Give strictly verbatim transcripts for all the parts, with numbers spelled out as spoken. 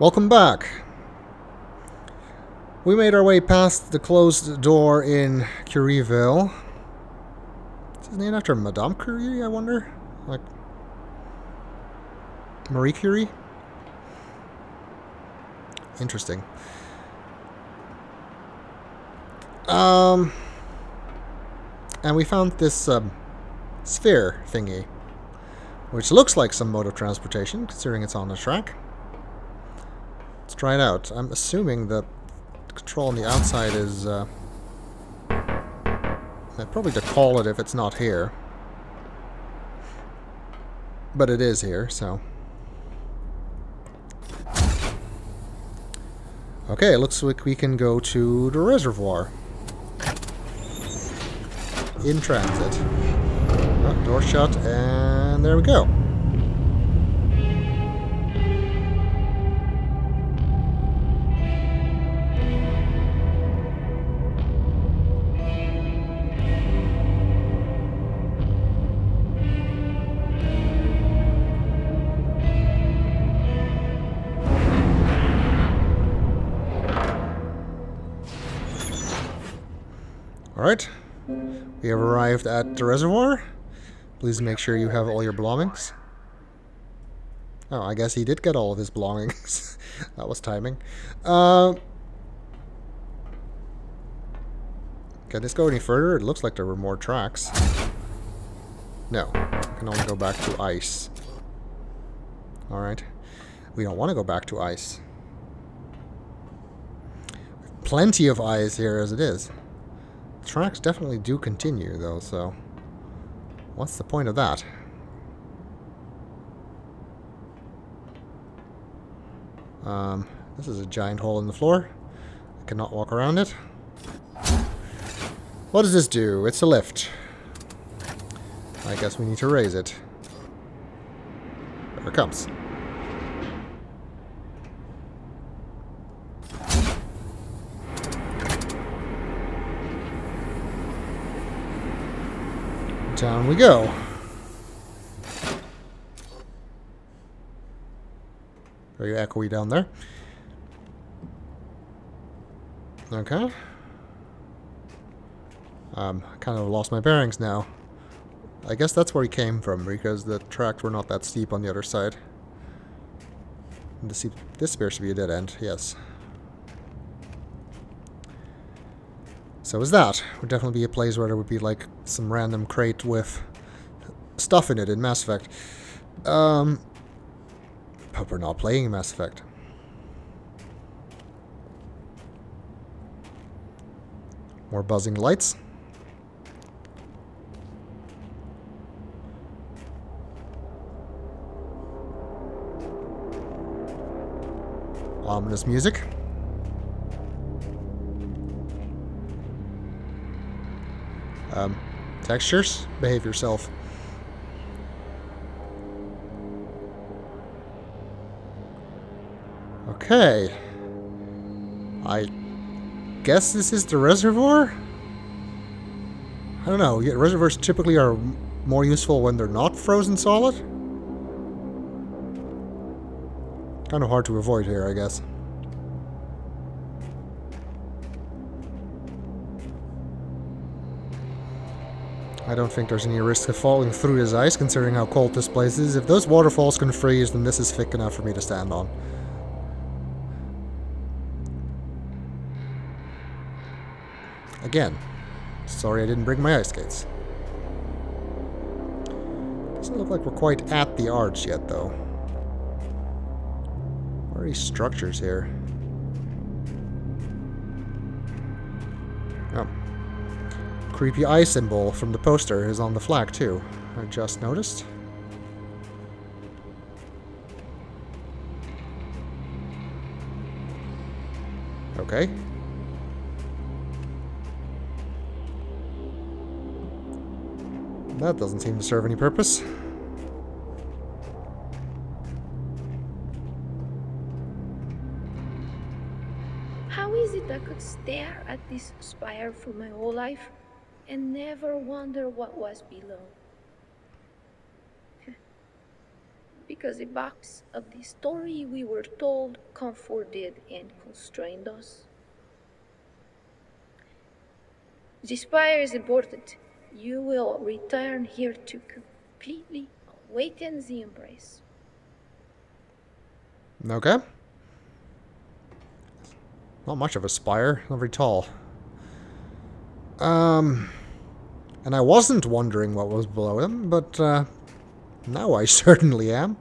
Welcome back. We made our way past the closed door in Curieville. Is it named after Madame Curie, I wonder? Like Marie Curie? Interesting. Um, and we found this um, sphere thingy, which looks like some mode of transportation, considering it's on the track. Let's try it out. I'm assuming the control on the outside is... Uh, I'd probably decall it if it's not here. But it is here, so... Okay, it looks like we can go to the reservoir. In transit. Oh, door shut, and there we go. Alright, we have arrived at the reservoir. Please make sure you have all your belongings. Oh, I guess he did get all of his belongings. That was timing. Uh, can this go any further? It looks like there were more tracks. No, we can only go back to ice. Alright, we don't want to go back to ice. Plenty of ice here as it is. Tracks definitely do continue though, so what's the point of that? Um, this is a giant hole in the floor. I cannot walk around it. What does this do? It's a lift. I guess we need to raise it. There it comes. Down we go. Very echoey down there. Okay. Um, I kind of lost my bearings now. I guess that's where he came from because the tracks were not that steep on the other side. And this, this appears to be a dead end, yes. So is that. Would definitely be a place where there would be like some random crate with stuff in it in Mass Effect. Um, but we're not playing Mass Effect. More buzzing lights. Ominous music. Um, textures, behave yourself. Okay. I guess this is the reservoir? I don't know. Yeah, reservoirs typically are more useful when they're not frozen solid. Kind of hard to avoid here, I guess. I don't think there's any risk of falling through this ice, considering how cold this place is. If those waterfalls can freeze, then this is thick enough for me to stand on. Again. Sorry I didn't bring my ice skates. Doesn't look like we're quite at the arch yet, though. What are these structures here? Oh. Creepy eye symbol from the poster is on the flag too. I just noticed. Okay. That doesn't seem to serve any purpose. How is it I could stare at this spire for my whole life? And never wonder what was below. because the box of the story we were told comforted and constrained us. The spire is aborted. You will return here to completely awaken the embrace. Okay. Not much of a spire, not very tall. Um, and I wasn't wondering what was below them, but uh, now I certainly am.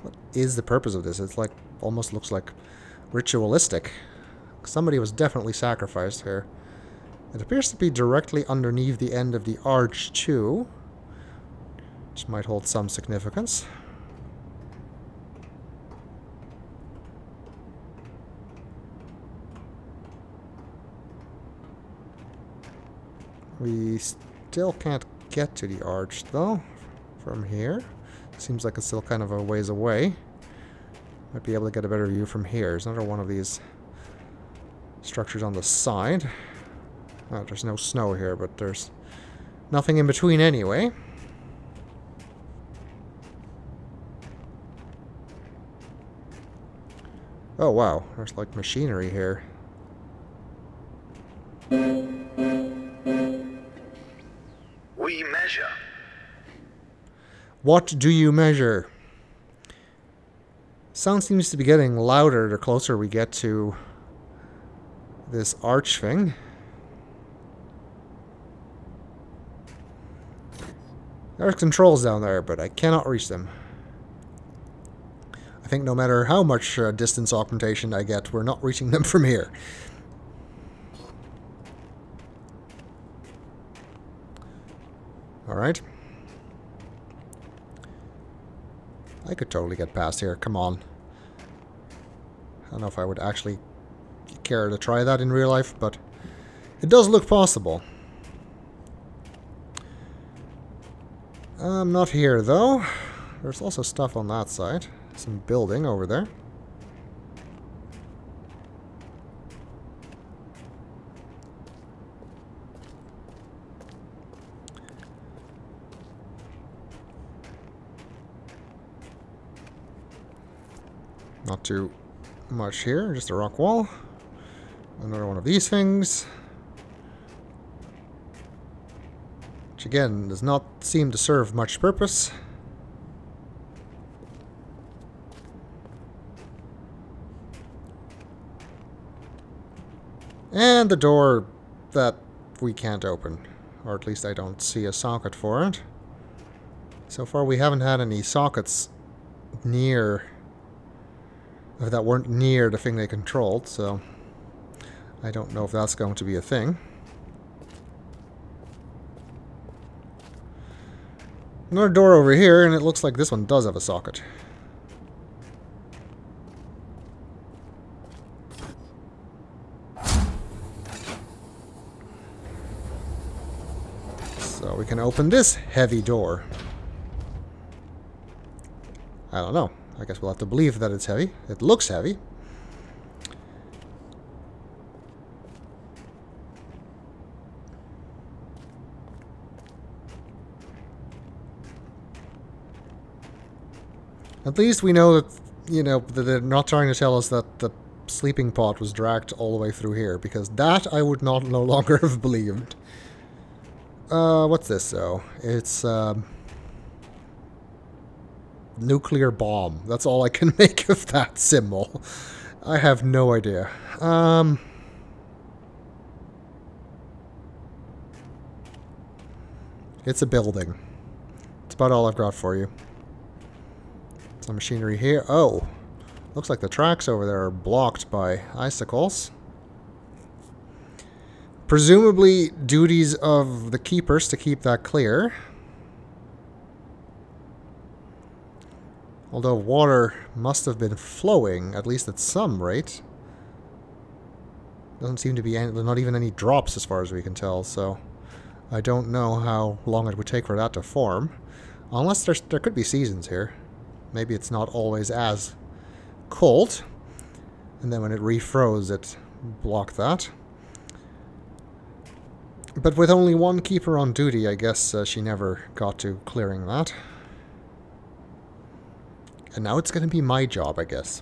What is the purpose of this? It's like, almost looks like ritualistic. Somebody was definitely sacrificed here. It appears to be directly underneath the end of the arch too, which might hold some significance. We still can't get to the arch, though, from here. Seems like it's still kind of a ways away. Might be able to get a better view from here. There's another one of these structures on the side. Oh, there's no snow here, but there's nothing in between anyway. Oh, wow. There's, like, machinery here. We measure. What do you measure? Sound seems to be getting louder the closer we get to this arch thing. There are controls down there, but I cannot reach them. I think no matter how much uh, distance augmentation I get, we're not reaching them from here. Alright. I could totally get past here, come on. I don't know if I would actually care to try that in real life, but it does look possible. Um, not here, though. There's also stuff on that side. Some building over there. Not too much here, just a rock wall. Another one of these things. Which again, does not seem to serve much purpose. And the door that we can't open. Or at least I don't see a socket for it. So far we haven't had any sockets near... that weren't near the thing they controlled, so... I don't know if that's going to be a thing. Another door over here, and it looks like this one does have a socket. So we can open this heavy door. I don't know. I guess we'll have to believe that it's heavy. It looks heavy. At least we know that, you know, that they're not trying to tell us that the sleeping pod was dragged all the way through here, because that I would not no longer have believed. Uh, what's this, though? It's, um... nuclear bomb. That's all I can make of that symbol. I have no idea. Um... It's a building. That's about all I've got for you. Some machinery here. Oh, looks like the tracks over there are blocked by icicles. Presumably duties of the keepers to keep that clear. Although water must have been flowing, at least at some rate. Doesn't seem to be any, not even any drops as far as we can tell, so I don't know how long it would take for that to form. Unless there's, there could be seasons here. Maybe it's not always as cold. And then when it refroze, it blocked that. But with only one keeper on duty, I guess uh, she never got to clearing that. And now it's going to be my job, I guess.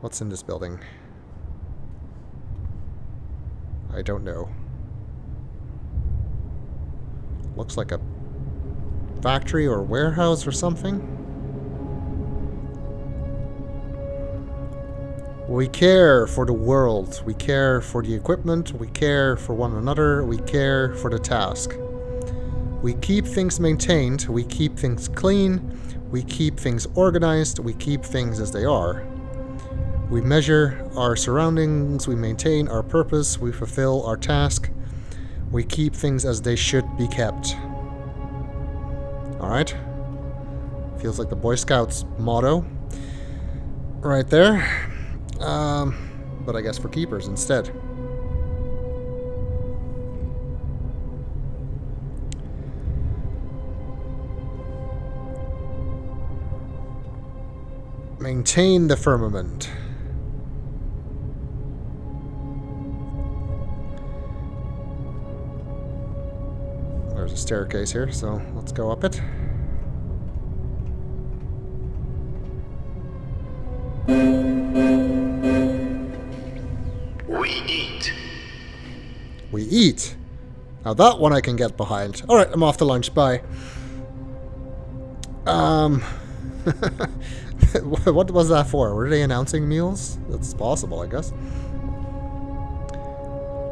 What's in this building? I don't know. Looks like a factory or warehouse or something. We care for the world. We care for the equipment. We care for one another. We care for the task. We keep things maintained. We keep things clean. We keep things organized. We keep things as they are. We measure our surroundings. We maintain our purpose. We fulfill our task. We keep things as they should be kept. Alright. Feels like the Boy Scouts motto. Right there. Um, but I guess for keepers instead. Maintain the firmament. There's a staircase here, so let's go up it. We eat. Now that one I can get behind. Alright, I'm off to lunch. Bye. Um, what was that for? Were they announcing meals? That's possible, I guess.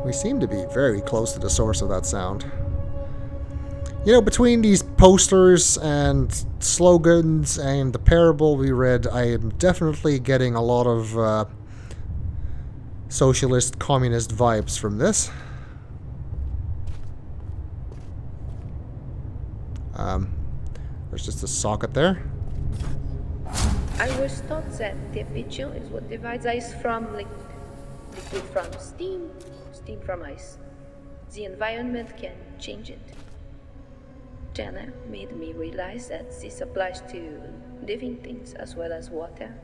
We seem to be very close to the source of that sound. You know, between these posters and slogans and the parable we read, I am definitely getting a lot of uh, socialist, communist vibes from this. Um, there's just a socket there. I was taught that the vigil is what divides ice from liquid, liquid from steam, steam from ice. The environment can change it. Jana made me realize that this applies to living things as well as water.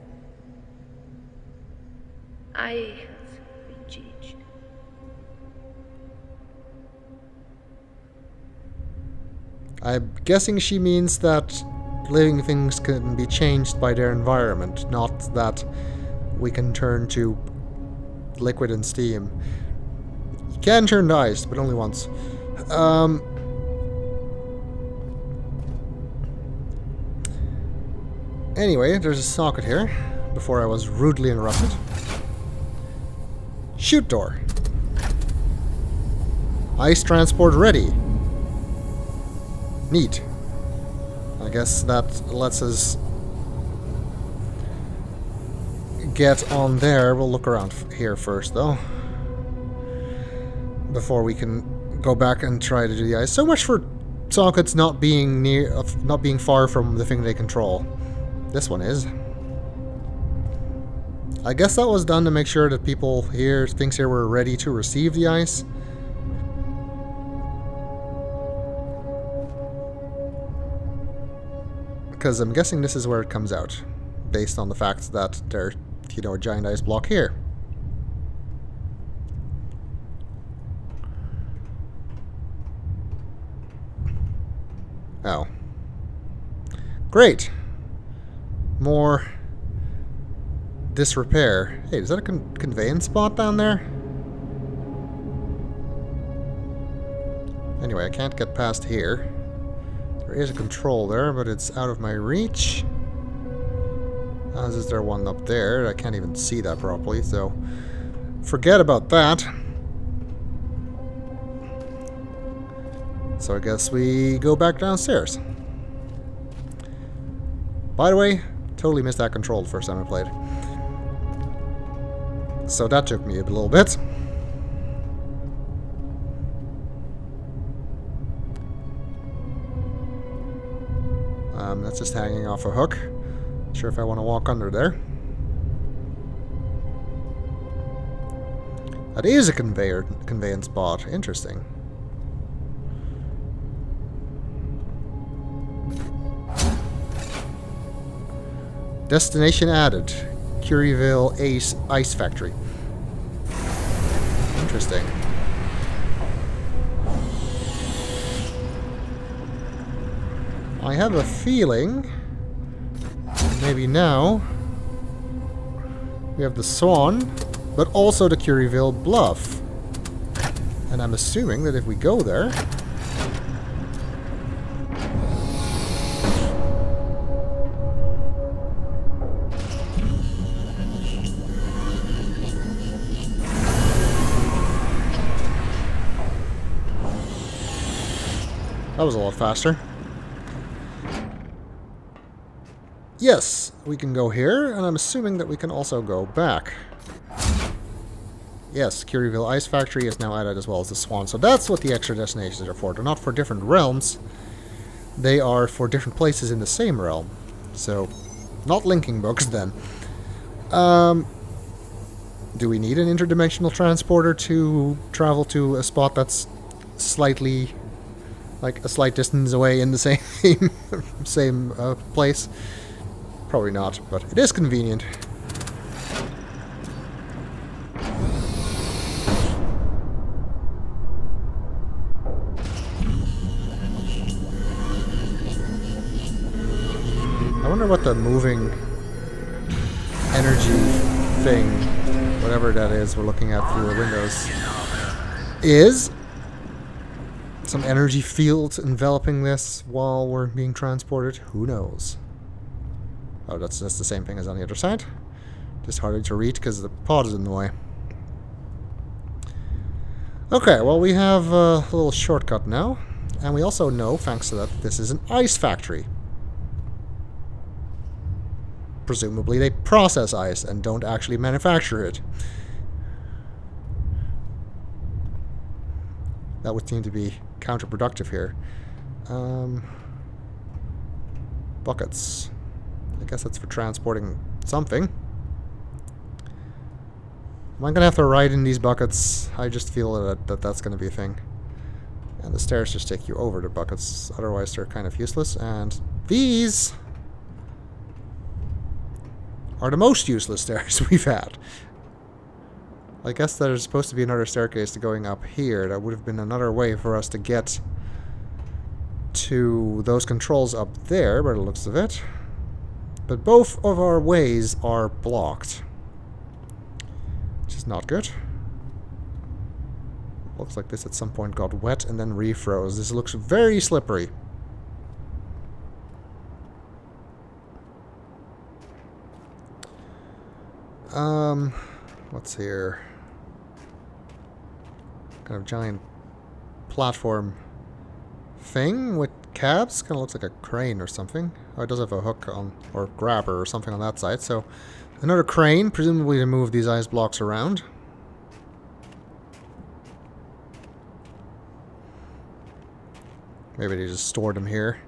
I have been changed. I'm guessing she means that living things can be changed by their environment, not that we can turn to liquid and steam. You can turn to ice, but only once. Um, anyway, there's a socket here, before I was rudely interrupted. Chute door. Ice transport ready. Neat. I guess that lets us get on there. We'll look around here first, though, before we can go back and try to do the ice. So much for sockets not being near, uh, not being far from the thing they control. This one is. I guess that was done to make sure that people here, things here, were ready to receive the ice. Because I'm guessing this is where it comes out, based on the fact that there's, you know, a giant ice block here. Oh. Great! More disrepair. Hey, is that a con conveyance spot down there? Anyway, I can't get past here. There is a control there, but it's out of my reach. As is there one up there? I can't even see that properly, so forget about that. So I guess we go back downstairs. By the way, totally missed that control the first time I played. So that took me a little bit. Um, that's just hanging off a hook. Not sure if I want to walk under there. That is a conveyor conveyance bot. Interesting. Destination added. Curieville Ace Ice Factory. Interesting. I have a feeling, maybe now, we have the Swan, but also the Curievale Bluff. And I'm assuming that if we go there... That was a lot faster. Yes, we can go here, and I'm assuming that we can also go back. Yes, Curieville Ice Factory is now added as well as the Swan. So that's what the extra destinations are for. They're not for different realms. They are for different places in the same realm. So, not linking books then. Um, do we need an interdimensional transporter to travel to a spot that's slightly... like a slight distance away in the same same uh, place? Probably not, but it is convenient. I wonder what the moving energy thing, whatever that is we're looking at through the windows, is. Some energy fields enveloping this while we're being transported? Who knows? Oh, that's just the same thing as on the other side. Just harder to read because the pod is in the way. Okay, well, we have a little shortcut now. And we also know, thanks to that, this is an ice factory. Presumably they process ice and don't actually manufacture it. That would seem to be counterproductive here. Um, buckets. I guess that's for transporting something. Am I going to have to ride in these buckets? I just feel that, that that's going to be a thing. And the stairs just take you over the buckets. Otherwise, they're kind of useless. And these are the most useless stairs we've had. I guess there's supposed to be another staircase to going up here. That would have been another way for us to get to those controls up there, by the looks of it. But both of our ways are blocked. Which is not good. Looks like this at some point got wet and then refroze. This looks very slippery. Um... What's here? Kind of giant platform thing with cabs. Kind of looks like a crane or something. Oh, it does have a hook on, or grabber or something on that side. So another crane, presumably to move these ice blocks around. Maybe they just stored them here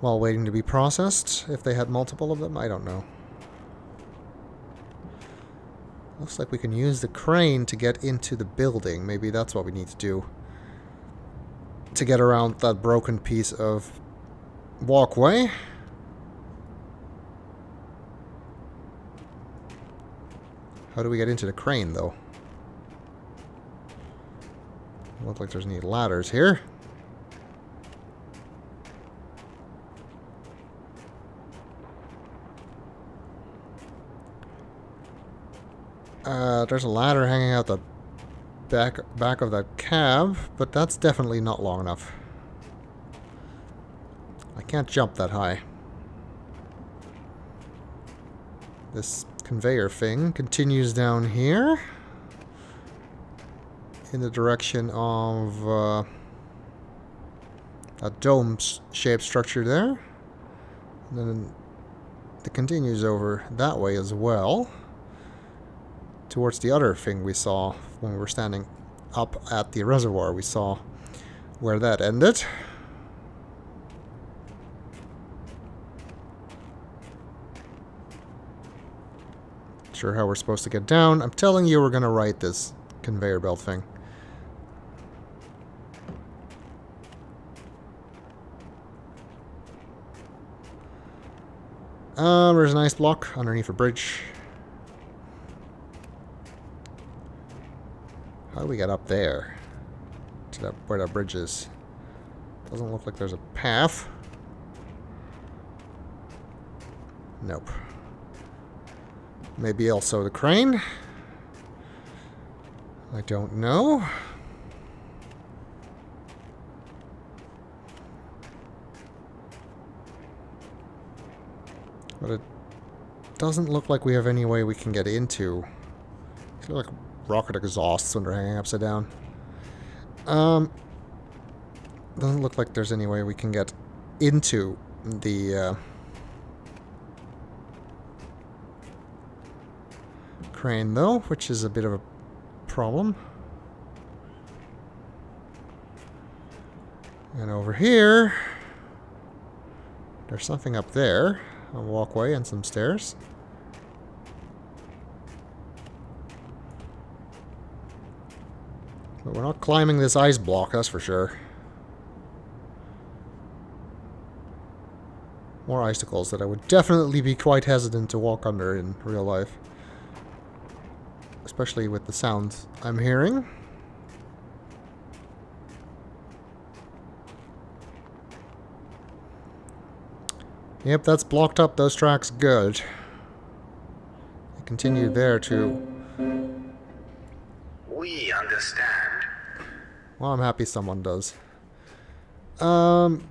while waiting to be processed. If they had multiple of them, I don't know. Looks like we can use the crane to get into the building. Maybe that's what we need to do to get around that broken piece of walkway. How do we get into the crane, though? Looks like there's any ladders here. Uh, there's a ladder hanging out the back, back of that cab, but that's definitely not long enough. I can't jump that high. This conveyor thing continues down here in the direction of uh, a dome-shaped structure there. And then it continues over that way as well. Towards the other thing we saw when we were standing up at the reservoir. We saw where that ended. Not sure how we're supposed to get down. I'm telling you, we're going to write this conveyor belt thing. Um, there's an ice block underneath a bridge. How do we get up there? To that, where that bridge is. Doesn't look like there's a path. Nope. Maybe also the crane? I don't know. But it doesn't look like we have any way we can get into. It's like rocket exhausts when they're hanging upside down. Um, doesn't look like there's any way we can get into the uh, crane, though, which is a bit of a problem. And over here, there's something up there. A walkway and some stairs. But we're not climbing this ice block, that's for sure. More icicles that I would definitely be quite hesitant to walk under in real life. Especially with the sounds I'm hearing. Yep, that's blocked up those tracks good. I continue there too. We understand. Well, I'm happy someone does. Um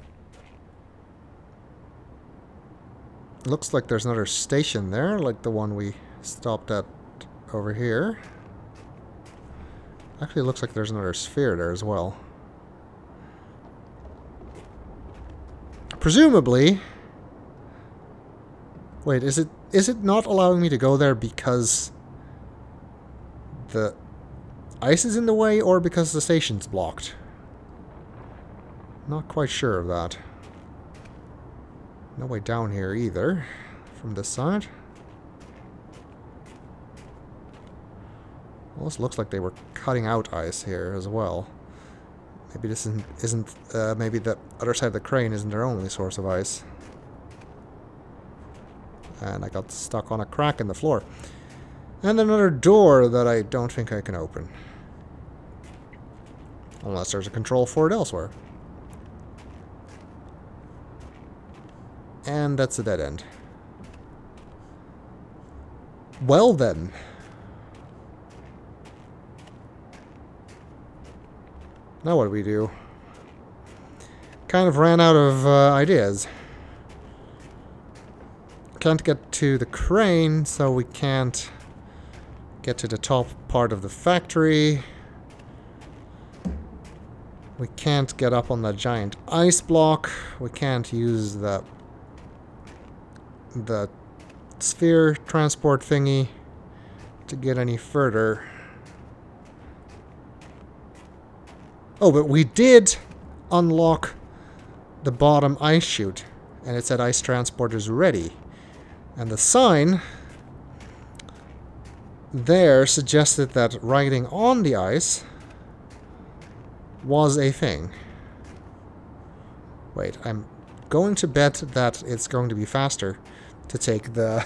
Looks like there's another station there, like the one we stopped at over here. Actually, looks like there's another sphere there as well. Presumably. Wait, is it is it not allowing me to go there because the ice is in the way or because the station's blocked? Not quite sure of that. No way down here either from this side. Well, this looks like they were cutting out ice here as well. Maybe this isn't, isn't uh, maybe the other side of the crane isn't their only source of ice. And I got stuck on a crack in the floor. And another door that I don't think I can open. Unless there's a control for it elsewhere. And that's a dead end. Well then. Now what do we do? Kind of ran out of uh, ideas. Can't get to the crane, so we can't get to the top part of the factory. We can't get up on that giant ice block. We can't use the the sphere transport thingy to get any further. Oh, but we did unlock the bottom ice chute, and it said ice transport is ready. And the sign there suggested that riding on the ice was a thing. Wait, I'm going to bet that it's going to be faster to take the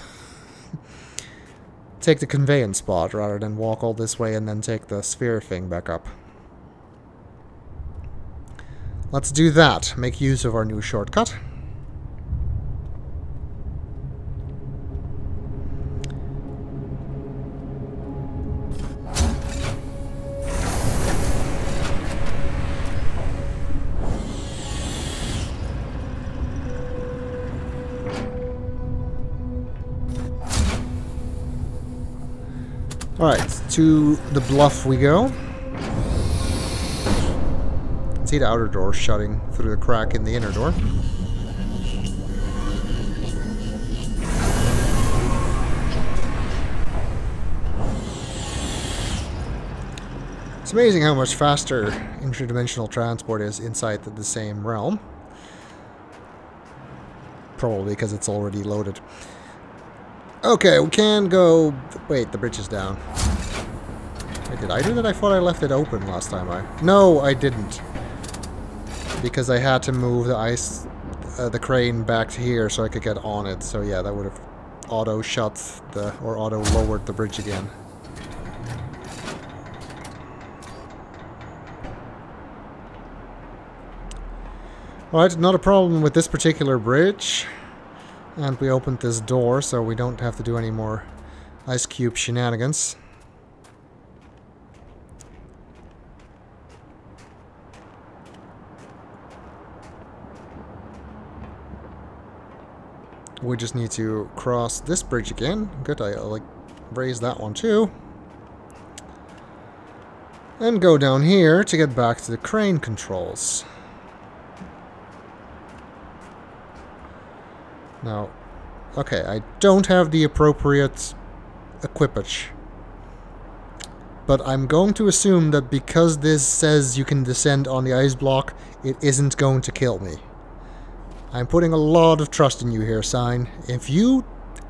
take the conveyance spot rather than walk all this way and then take the sphere thing back up. Let's do that. Make use of our new shortcut. Alright, to the bluff we go. I can see the outer door shutting through the crack in the inner door. It's amazing how much faster interdimensional transport is inside the same realm. Probably because it's already loaded. Okay, we can go... Wait, the bridge is down. Wait, did I do that? I thought I left it open last time I... No, I didn't. Because I had to move the ice... Uh, the crane back to here so I could get on it. So yeah, that would have auto-shut the... or auto-lowered the bridge again. Alright, not a problem with this particular bridge. And we opened this door, so we don't have to do any more ice cube shenanigans. We just need to cross this bridge again. Good, I like raise that one too. And go down here to get back to the crane controls. Now, okay, I don't have the appropriate equipage. But I'm going to assume that because this says you can descend on the ice block, it isn't going to kill me. I'm putting a lot of trust in you here, Sign. If you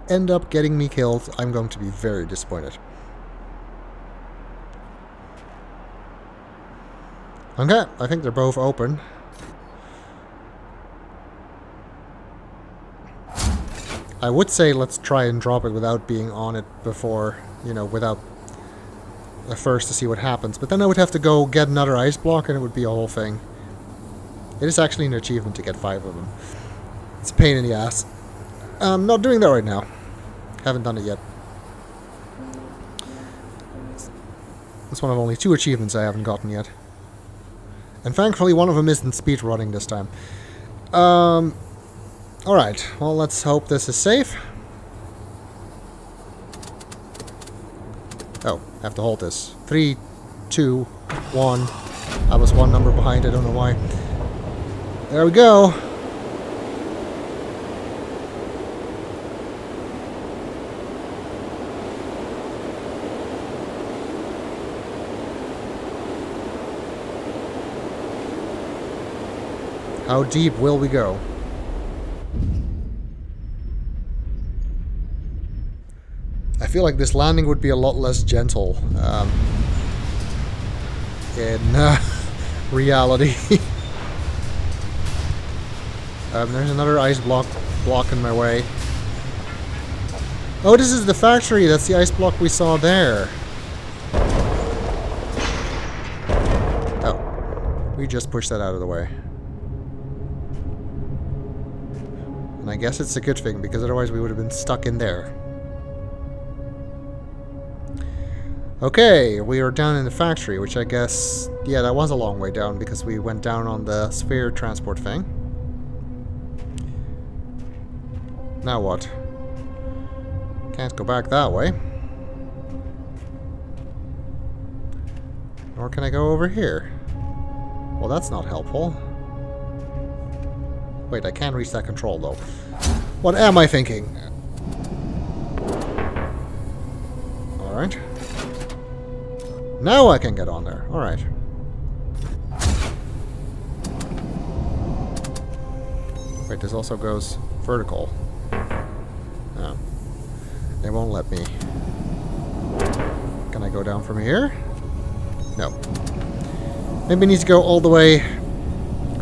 end up getting me killed, I'm going to be very disappointed. Okay, I think they're both open. I would say let's try and drop it without being on it before, you know, without the first to see what happens. But then I would have to go get another ice block and it would be a whole thing. It is actually an achievement to get five of them. It's a pain in the ass. I'm not doing that right now. Haven't done it yet. It's one of only two achievements I haven't gotten yet. And thankfully one of them isn't speedrunning this time. Um, Alright, well let's hope this is safe. Oh, I have to hold this. Three, two, one. I was one number behind, I don't know why. There we go. How deep will we go? I feel like this landing would be a lot less gentle um, in uh, reality. Um, there's another ice block blocking my way. Oh, this is the factory. That's the ice block we saw there. Oh. We just pushed that out of the way. And I guess it's a good thing, because otherwise we would have been stuck in there. Okay, we are down in the factory, which I guess... Yeah, that was a long way down, because we went down on the sphere transport thing. Now what? Can't go back that way. Nor can I go over here. Well, that's not helpful. Wait, I can't reach that control, though. What am I thinking? Alright. Now I can get on there. Alright. Wait, this also goes vertical. No. They won't let me. Can I go down from here? No. Maybe I need to go all the way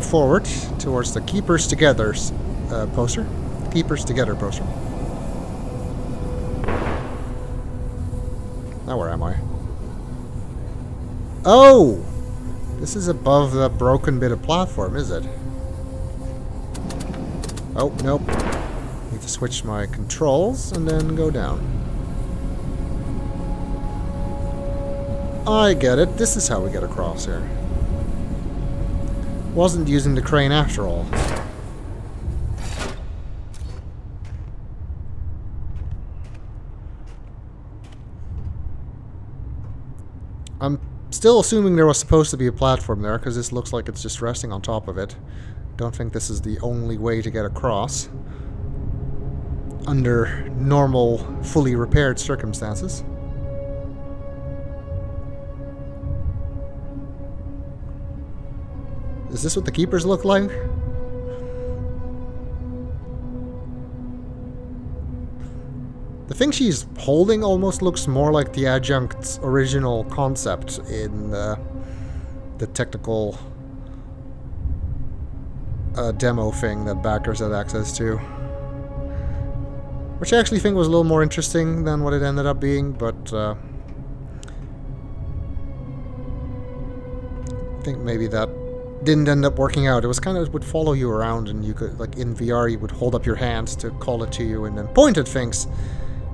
forward towards the Keepers Together uh, poster. Keepers Together poster. Now where am I? Oh! This is above the broken bit of platform, is it? Oh, nope. Need to switch my controls and then go down. I get it. This is how we get across here. Wasn't using the crane after all. I'm still assuming there was supposed to be a platform there, because this looks like it's just resting on top of it. Don't think this is the only way to get across. Under normal, fully repaired circumstances. Is this what the keepers look like? The thing she's holding almost looks more like the adjunct's original concept in uh, the technical uh, demo thing that backers had access to. Which I actually think was a little more interesting than what it ended up being, but uh, I think maybe that didn't end up working out. It was kind of, it would follow you around, and you could, like in V R, you would hold up your hands to call it to you and then point at things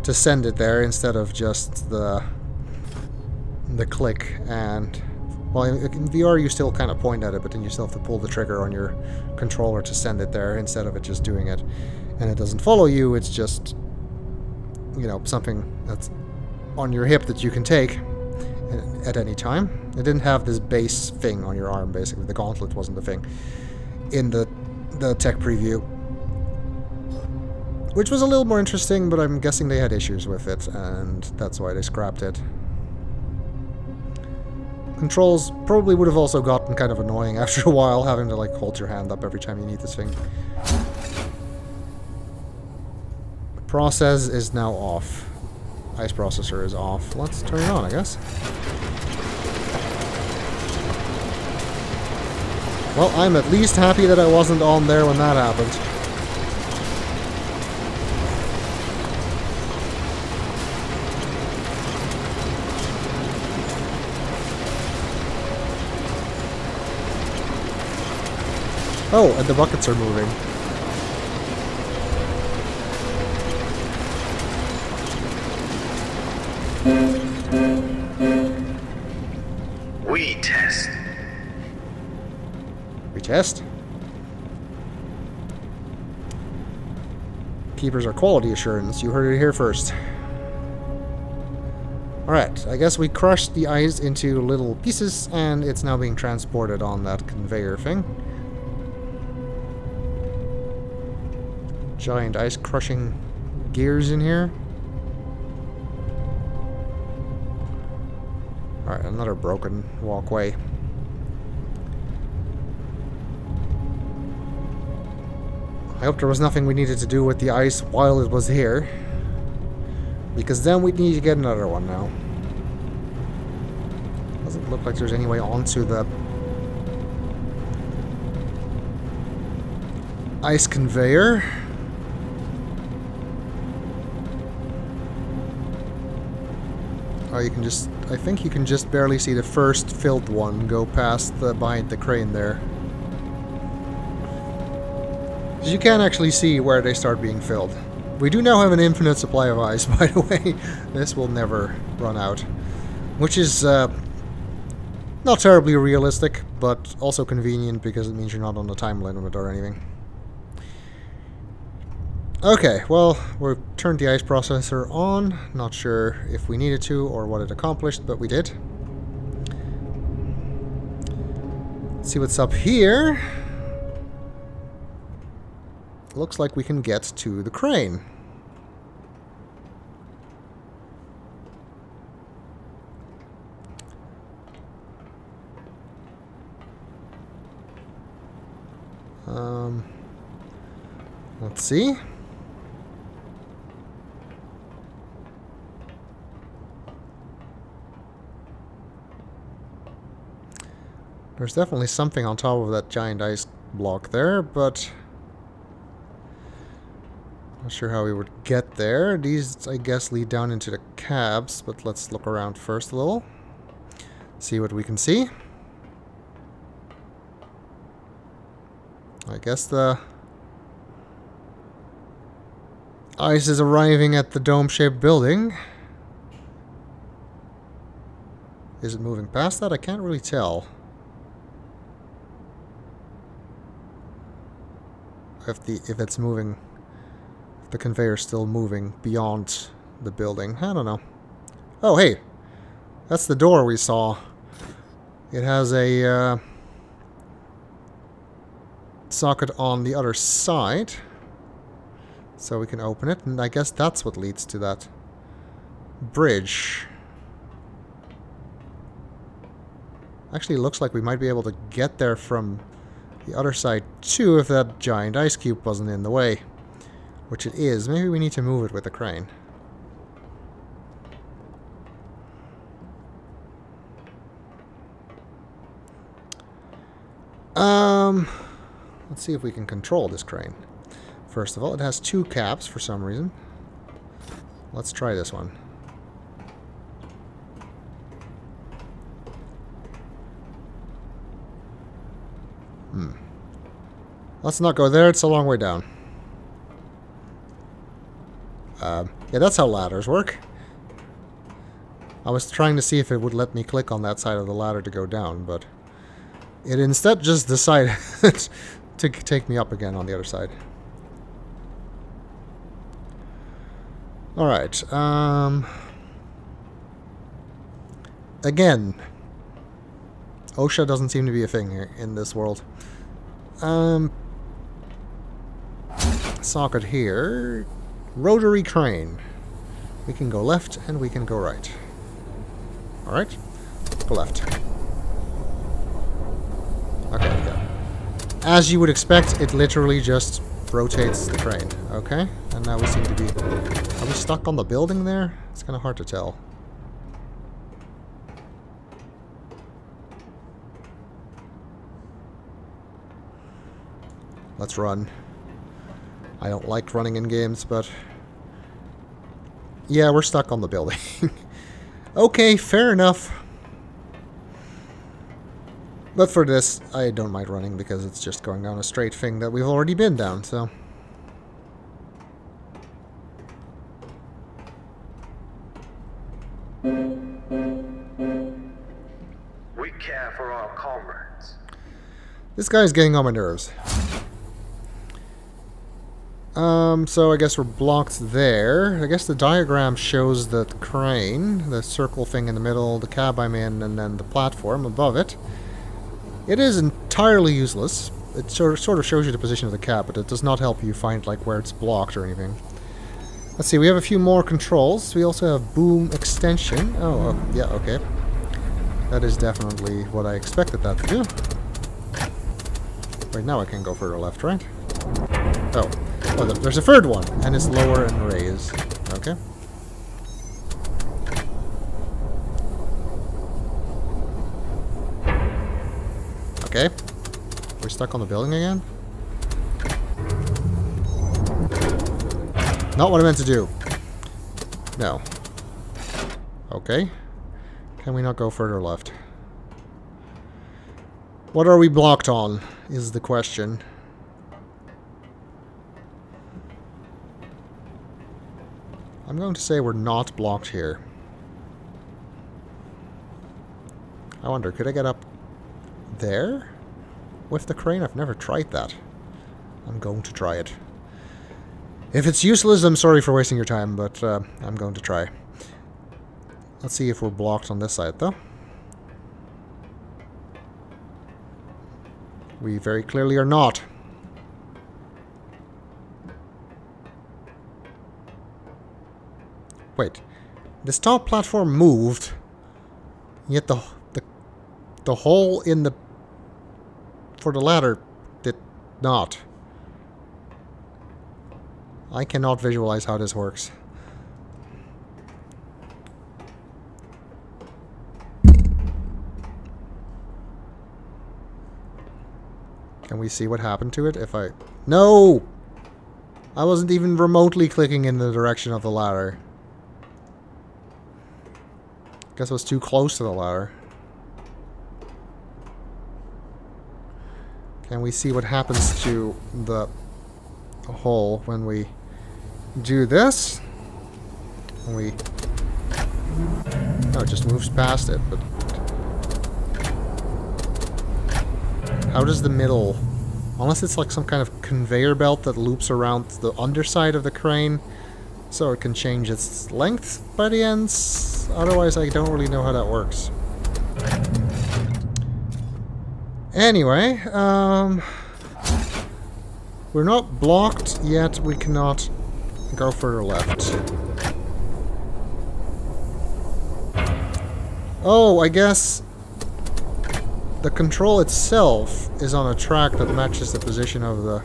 to send it there instead of just the the click. And well, in, in V R you still kind of point at it, but then you still have to pull the trigger on your controller to send it there instead of it just doing it. And it doesn't follow you, it's just, you know, something that's on your hip that you can take at any time. It didn't have this base thing on your arm, basically. The gauntlet wasn't the thing in the the tech preview, which was a little more interesting, but I'm guessing they had issues with it, and that's why they scrapped it. Controls probably would have also gotten kind of annoying after a while, having to like hold your hand up every time you need this thing. The process is now off. Ice processor is off. Let's turn it on, I guess. Well, I'm at least happy that I wasn't on there when that happened. Oh, and the buckets are moving. We test. We test? Keepers are quality assurance. You heard it here first. Alright, I guess we crushed the ice into little pieces, and it's now being transported on that conveyor thing. Giant ice crushing gears in here. Alright, another broken walkway. I hope there was nothing we needed to do with the ice while it was here, because then we'd need to get another one now. Doesn't look like there's any way onto the ice conveyor. Oh, you can just... I think you can just barely see the first filled one go past the, behind the crane there. You can actually see where they start being filled. We do now have an infinite supply of ice, by the way. This will never run out. Which is uh, not terribly realistic, but also convenient because it means you're not on the time limit or anything. Okay, well, we've turned the ice processor on. Not sure if we needed to or what it accomplished, but we did. Let's see what's up here. Looks like we can get to the crane. Um, let's see. There's definitely something on top of that giant ice block there, but not sure how we would get there. These, I guess, lead down into the cabs, but let's look around first a little. See what we can see. I guess the ice is arriving at the dome-shaped building. Is it moving past that? I can't really tell. If the if it's moving, if the conveyor's still moving beyond the building, I don't know. Oh hey, that's the door we saw. It has a uh, socket on the other side, so we can open it, and I guess that's what leads to that bridge. Actually, it looks like we might be able to get there from the other side too, if that giant ice cube wasn't in the way. Which it is. Maybe we need to move it with a crane. Um, let's see if we can control this crane. First of all, it has two caps for some reason. Let's try this one. Let's not go there. It's a long way down. Uh, yeah, that's how ladders work. I was trying to see if it would let me click on that side of the ladder to go down, but it instead just decided to take me up again on the other side. Alright. Um, again, OSHA doesn't seem to be a thing in this world. Um, socket here. Rotary crane. We can go left and we can go right. Alright. Go left. Okay, yeah. As you would expect, it literally just rotates the crane. Okay. And now we seem to be... Are we stuck on the building there? It's kind of hard to tell. Let's run. I don't like running in games, but... Yeah, we're stuck on the building. Okay, fair enough. But for this, I don't mind running because it's just going down a straight thing that we've already been down, so... We care for our comrades. This guy's getting on my nerves. Um, so I guess we're blocked there. I guess the diagram shows the crane, the circle thing in the middle, the cab I'm in, and then the platform above it. It is entirely useless. It sort of, sort of shows you the position of the cab, but it does not help you find like where it's blocked or anything. Let's see, we have a few more controls. We also have boom extension. Oh, oh yeah, okay. That is definitely what I expected that to do. Right now I can go further left, right? Oh. Oh, there's a third one, and it's lower and raised. Okay. Okay. We're stuck on the building again? Not what I meant to do. No. Okay. Can we not go further left? What are we blocked on, is the question. I'm going to say we're not blocked here. I wonder, could I get up there with the crane? I've never tried that. I'm going to try it. If it's useless, I'm sorry for wasting your time, but uh, I'm going to try. Let's see if we're blocked on this side, though. We very clearly are not. Wait, this top platform moved, yet the, the the hole in the for the ladder did not. I cannot visualize how this works. Can we see what happened to it if I... No! I wasn't even remotely clicking in the direction of the ladder. I guess I was too close to the ladder. Can we see what happens to the hole when we do this? When we... No, it just moves past it, but... How does the middle... Unless it's like some kind of conveyor belt that loops around the underside of the crane, so it can change its length by the ends. Otherwise, I don't really know how that works. Anyway, um... we're not blocked, yet we cannot go further left. Oh, I guess the control itself is on a track that matches the position of the...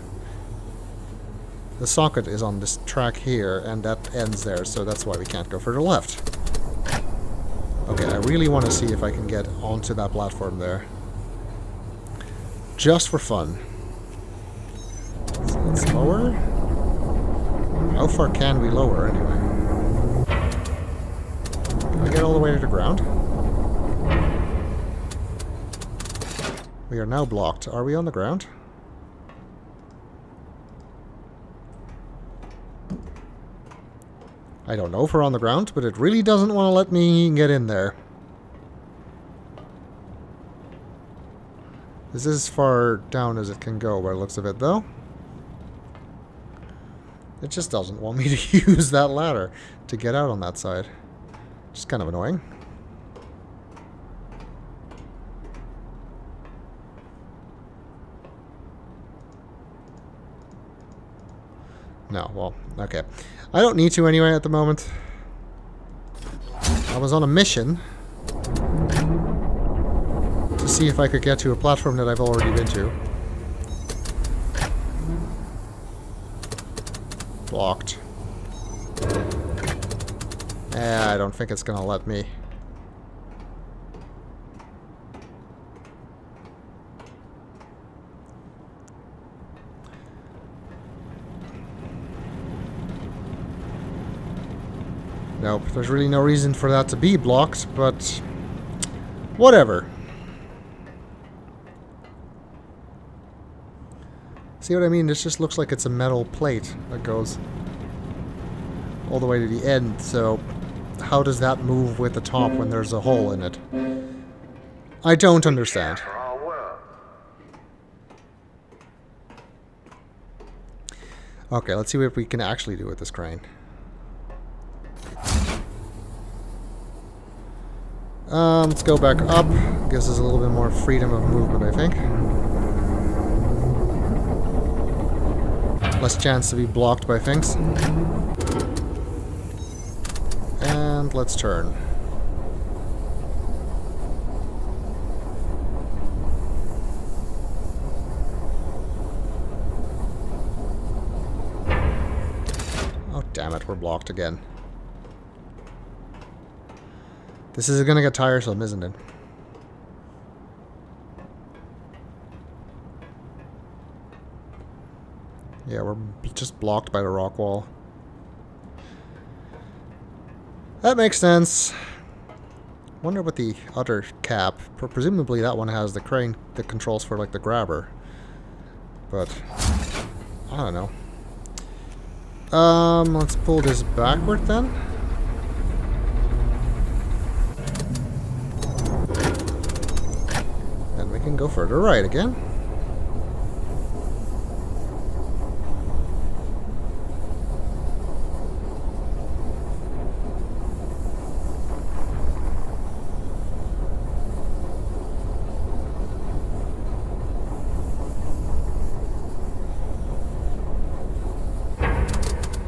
The socket is on this track here, and that ends there, so that's why we can't go further left. Okay, I really want to see if I can get onto that platform there. Just for fun. So let's lower. How far can we lower, anyway? Can we get all the way to the ground? We are now blocked. Are we on the ground? I don't know if we're on the ground, but it really doesn't want to let me get in there. This is as far down as it can go by the looks of it, though. It just doesn't want me to use that ladder to get out on that side. Just kind of annoying. No, well, okay. I don't need to anyway at the moment. I was on a mission to see if I could get to a platform that I've already been to. Blocked. Eh, I don't think it's gonna let me. Nope, there's really no reason for that to be blocked, but whatever. See what I mean? This just looks like it's a metal plate that goes all the way to the end, so how does that move with the top when there's a hole in it? I don't understand. Okay, let's see what we can actually do with this crane. Um, let's go back up. Gives us a little bit more freedom of movement, I think. Less chance to be blocked by things. And let's turn. Oh, damn it, we're blocked again. This is gonna get tiresome, isn't it? Yeah, we're just blocked by the rock wall. That makes sense. Wonder what the other cap. Presumably that one has the crane that controls for like the grabber. But I don't know. Um, let's pull this backward then. Can go further right again.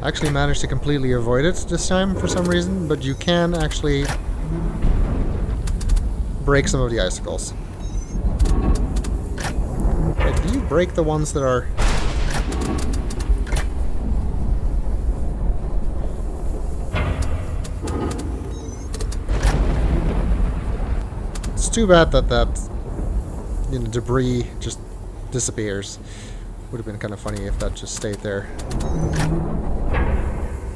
Actually managed to completely avoid it this time for some reason, but you can actually break some of the icicles. Do you break the ones that are... It's too bad that that, you know, debris just disappears. Would have been kind of funny if that just stayed there.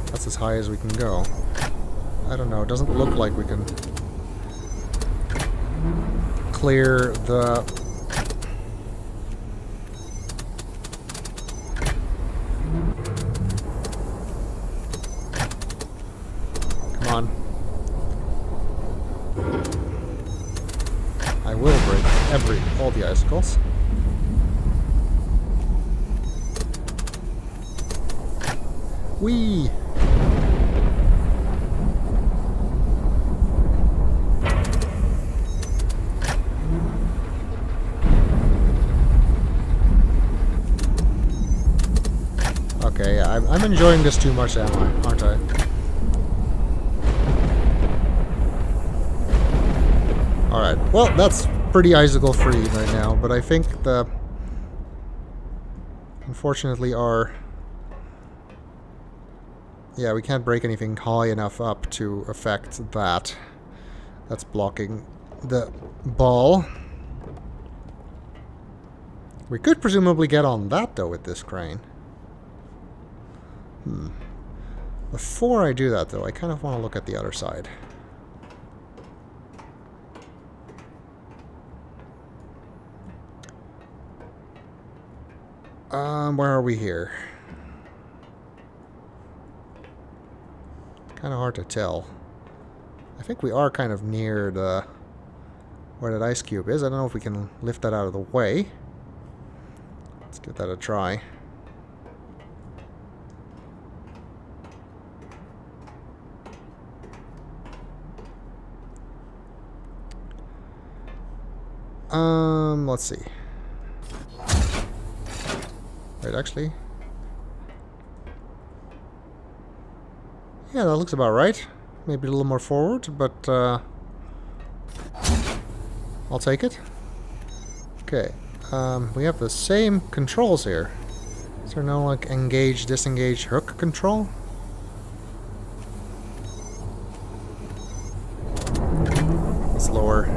That's as high as we can go. I don't know, it doesn't look like we can clear the... Icicles. Whee! Okay, yeah, I'm, I'm enjoying this too much, am I? Aren't I? Alright, well, that's pretty icicle free right now, but I think the unfortunately our yeah we can't break anything high enough up to affect that. That's blocking the ball. We could presumably get on that though with this crane. Hmm. Before I do that though, I kind of want to look at the other side. Um, where are we here? Kind of hard to tell. I think we are kind of near the where that ice cube is. I don't know if we can lift that out of the way. Let's give that a try. Um, let's see. Wait, actually. Yeah, that looks about right. Maybe a little more forward, but uh, I'll take it. Okay, um, we have the same controls here. Is there no like engage, disengage, hook control? It's lower.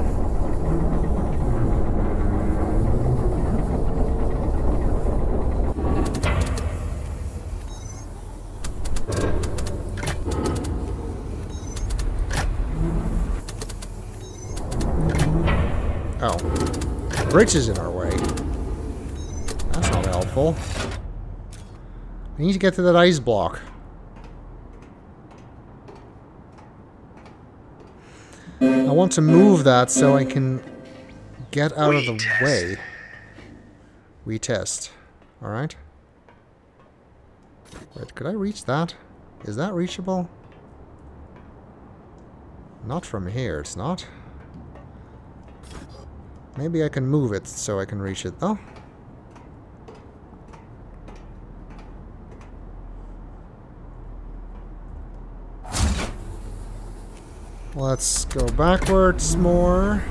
Bridge is in our way. That's not helpful. I need to get to that ice block. I want to move that so I can get out of the way. We test. Alright. Wait, could I reach that? Is that reachable? Not from here, it's not. Maybe I can move it so I can reach it, though. Let's go backwards more.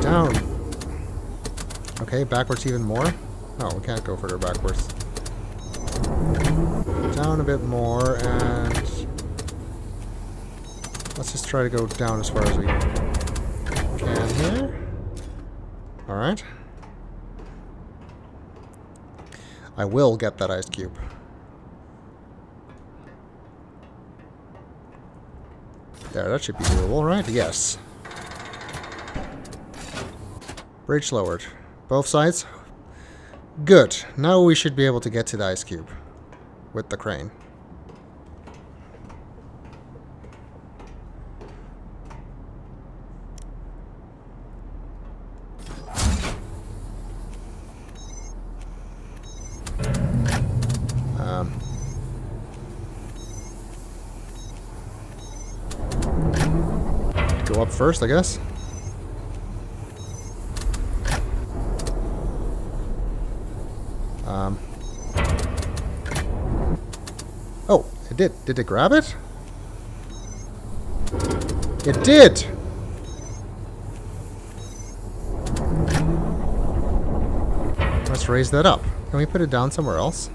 Down. Okay, backwards even more. Oh, we can't go further backwards. Down a bit more, and... let's just try to go down as far as we can here. Alright. I will get that ice cube. There, that should be doable, right? Yes. Bridge lowered. Both sides? Good. Now we should be able to get to the ice cube with the crane. First, I guess. Um. Oh, it did. Did it grab it? It did! Let's raise that up. Can we put it down somewhere else?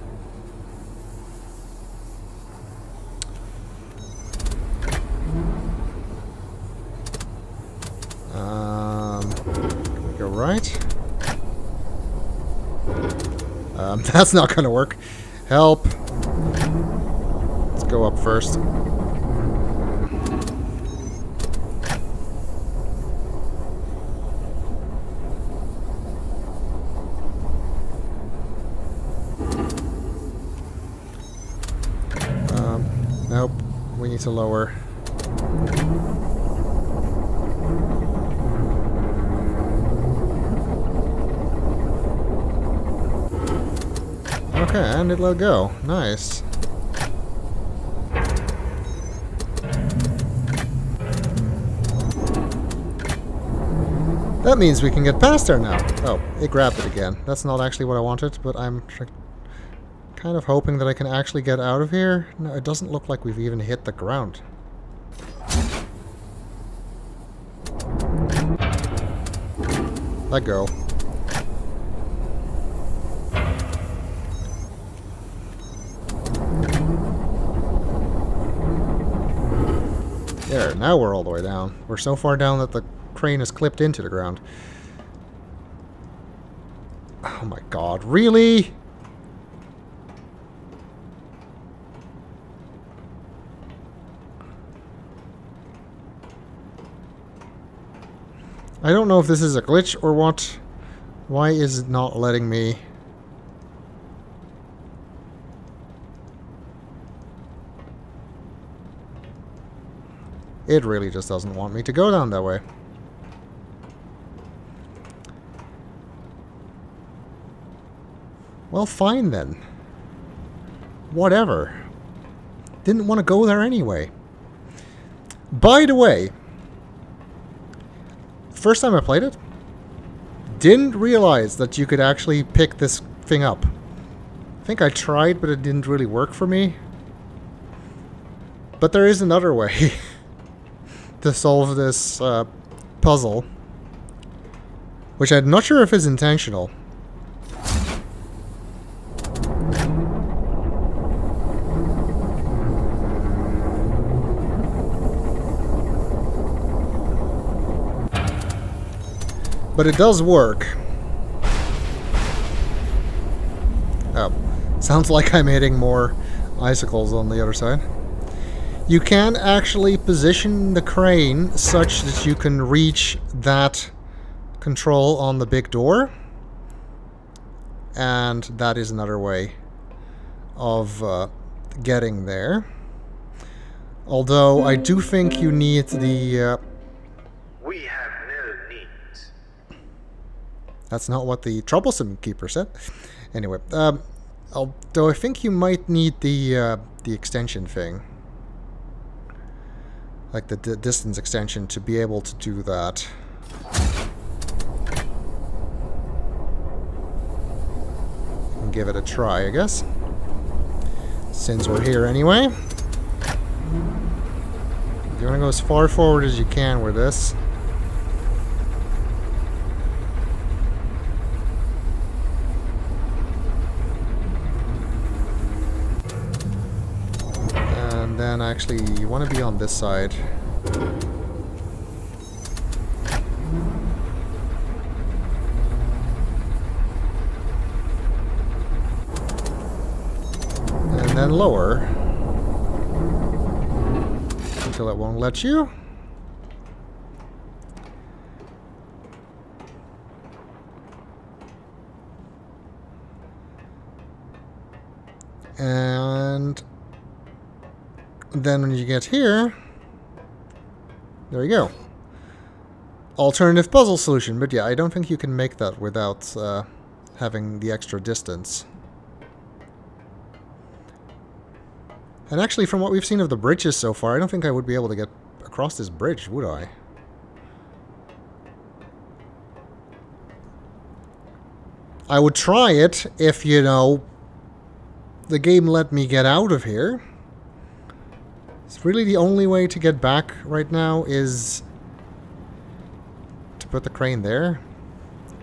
That's not going to work. Help. Let's go up first. Um, nope. We need to lower. Okay, and it let go. Nice. That means we can get past her now. Oh, it grabbed it again. That's not actually what I wanted, but I'm kind of hoping that I can actually get out of here. No, it doesn't look like we've even hit the ground. Let go. There, now we're all the way down. We're so far down that the crane is clipped into the ground. Oh my god, really? I don't know if this is a glitch or what. Why is it not letting me... It really just doesn't want me to go down that way. Well, fine then. Whatever. Didn't want to go there anyway. By the way, first time I played it, didn't realize that you could actually pick this thing up. I think I tried, but it didn't really work for me. But there is another way to solve this uh, puzzle, which I'm not sure if is intentional. But it does work. Oh, sounds like I'm hitting more icicles on the other side. You can actually position the crane such that you can reach that control on the big door. And that is another way of uh, getting there. Although I do think you need the... Uh, we have That's not what the troublesome keeper said. Anyway, um, although I think you might need the uh, the extension thing, like the d distance extension, to be able to do that. And give it a try, I guess. Since we're here anyway, you want to go as far forward as you can with this. Then actually, you want to be on this side. And then lower. Until it won't let you. And... then when you get here, there you go. Alternative puzzle solution, but yeah, I don't think you can make that without uh, having the extra distance. And actually, from what we've seen of the bridges so far, I don't think I would be able to get across this bridge, would I? I would try it if, you know, the game let me get out of here. It's really the only way to get back right now is to put the crane there.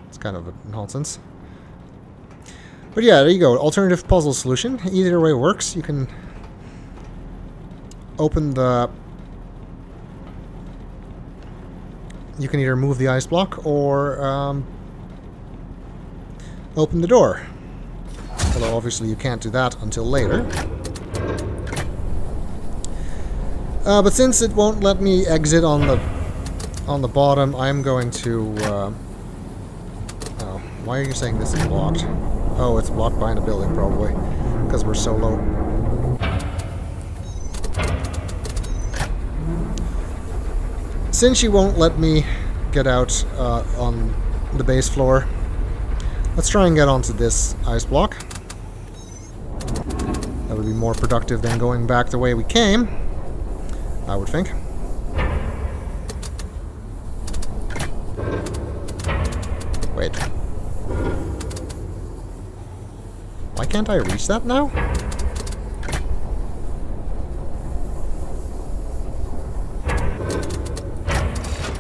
It's kind of nonsense. But yeah, there you go. Alternative puzzle solution. Either way works. You can open the... You can either move the ice block or um, open the door. Although obviously you can't do that until later. Uh, but since it won't let me exit on the on the bottom, I'm going to... Uh, oh, why are you saying this is blocked? Oh, it's blocked behind a building, probably, because we're so low. Since you won't let me get out uh, on the base floor, let's try and get onto this ice block. That would be more productive than going back the way we came, I would think. Wait. Why can't I reach that now?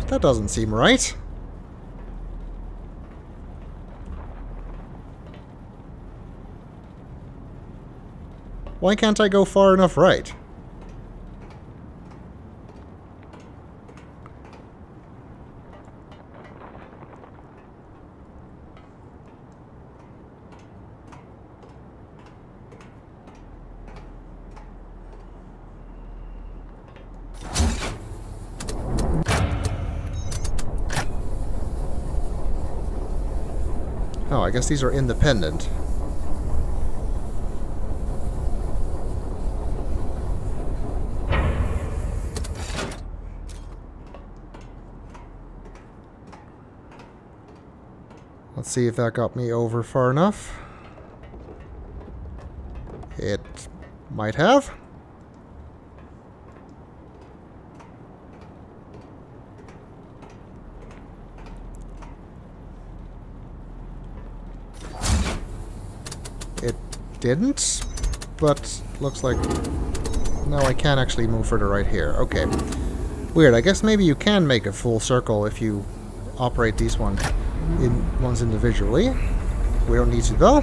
That doesn't seem right. Why can't I go far enough right? I guess these are independent. Let's see if that got me over far enough. It might have. It didn't, but looks like... No, I can't actually move her to right here. Okay. Weird. I guess maybe you can make a full circle if you operate these one in ones individually. We don't need to, though.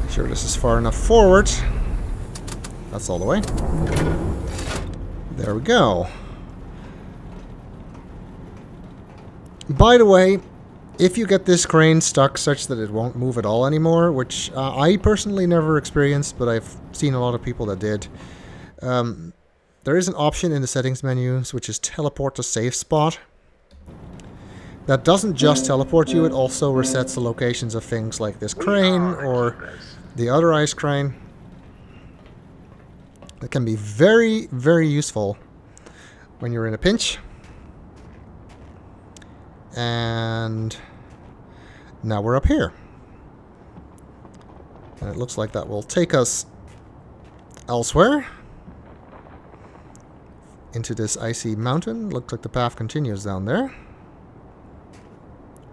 Make sure this is far enough forward. That's all the way. There we go. By the way, if you get this crane stuck such that it won't move at all anymore, which uh, I personally never experienced, but I've seen a lot of people that did, um, there is an option in the settings menus which is teleport to safe spot. That doesn't just teleport you, it also resets the locations of things like this crane or the other ice crane. That can be very, very useful when you're in a pinch. And now we're up here. And it looks like that will take us elsewhere. Into this icy mountain. Looks like the path continues down there.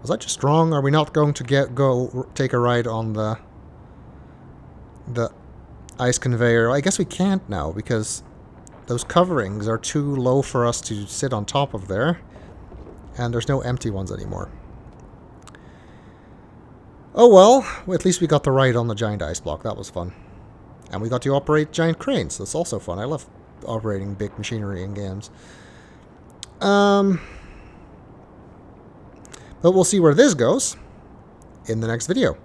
Was that just wrong? Are we not going to get go take a ride on the the ice conveyor? I guess we can't now because those coverings are too low for us to sit on top of there. And there's no empty ones anymore. Oh well, at least we got the ride on the giant ice block. That was fun. And we got to operate giant cranes. That's also fun. I love operating big machinery in games. Um, but we'll see where this goes in the next video.